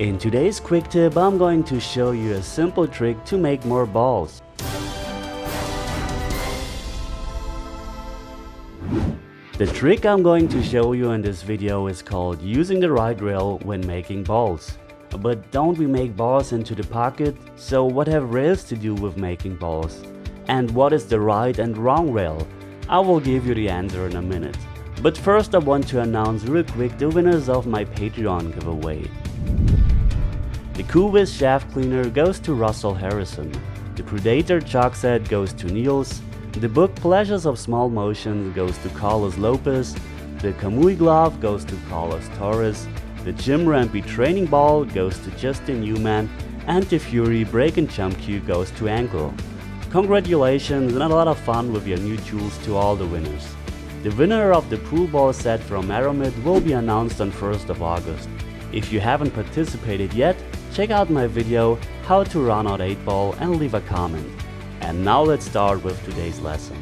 In today's quick tip, I'm going to show you a simple trick to make more balls. The trick I'm going to show you in this video is called using the right rail when making balls. But don't we make balls into the pocket? So what have rails to do with making balls? And what is the right and wrong rail? I will give you the answer in a minute. But first I want to announce real quick the winners of my Patreon giveaway. The Kuvis Shaft Cleaner goes to Russell Harrison. The Predator Chalk Set goes to Niels. The book Pleasures of Small Motion goes to Carlos Lopez. The Kamui Glove goes to Carlos Torres. The Jim Rampey Training Ball goes to Justin Newman. And the Fury Break and Jump Queue goes to Angle. Congratulations and a lot of fun with your new tools to all the winners. The winner of the pool ball set from Aramith will be announced on 1st of August. If you haven't participated yet, check out my video how to run out 8 ball and leave a comment. And now let's start with today's lesson.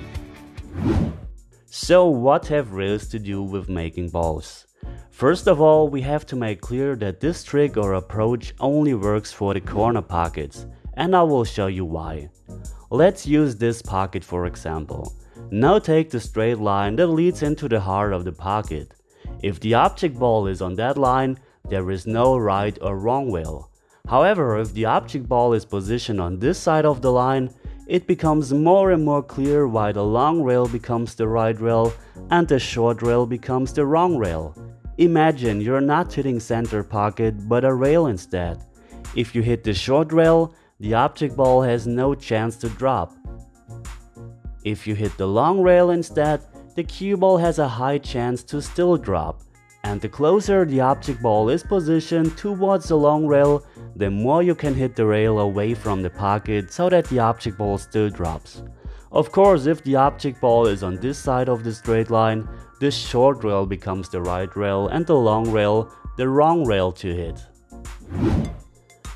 So what have rails to do with making balls? First of all, we have to make clear that this trick or approach only works for the corner pockets, and I will show you why. Let's use this pocket for example. Now take the straight line that leads into the heart of the pocket. If the object ball is on that line, there is no right or wrong rail. However, if the object ball is positioned on this side of the line, it becomes more and more clear why the long rail becomes the right rail and the short rail becomes the wrong rail. Imagine you're not hitting center pocket but a rail instead. If you hit the short rail, the object ball has no chance to drop. If you hit the long rail instead, the cue ball has a high chance to still drop. And the closer the object ball is positioned towards the long rail, the more you can hit the rail away from the pocket so that the object ball still drops. Of course, if the object ball is on this side of the straight line, the short rail becomes the right rail and the long rail the wrong rail to hit.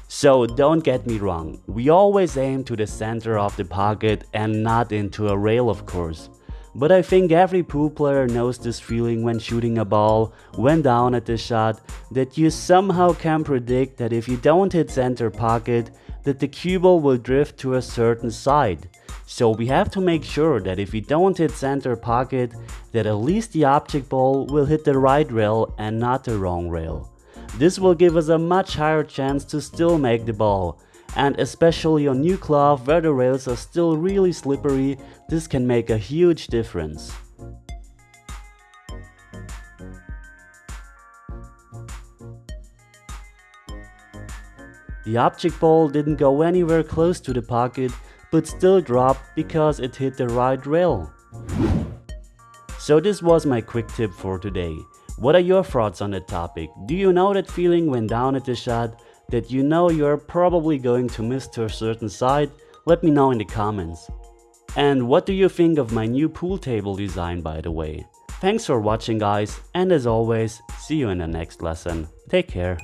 So don't get me wrong, we always aim to the center of the pocket and not into a rail, of course. But I think every pool player knows this feeling when shooting a ball, when down at the shot, that you somehow can predict that if you don't hit center pocket, that the cue ball will drift to a certain side. So we have to make sure that if you don't hit center pocket, that at least the object ball will hit the right rail and not the wrong rail. This will give us a much higher chance to still make the ball. And especially on new cloth where the rails are still really slippery, this can make a huge difference. The object ball didn't go anywhere close to the pocket, but still dropped because it hit the right rail. So this was my quick tip for today. What are your thoughts on the topic? Do you know that feeling when down at the shot? That you know you're probably going to miss to a certain side? Let me know in the comments. And what do you think of my new pool table design, by the way? Thanks for watching guys, and as always, see you in the next lesson. Take care.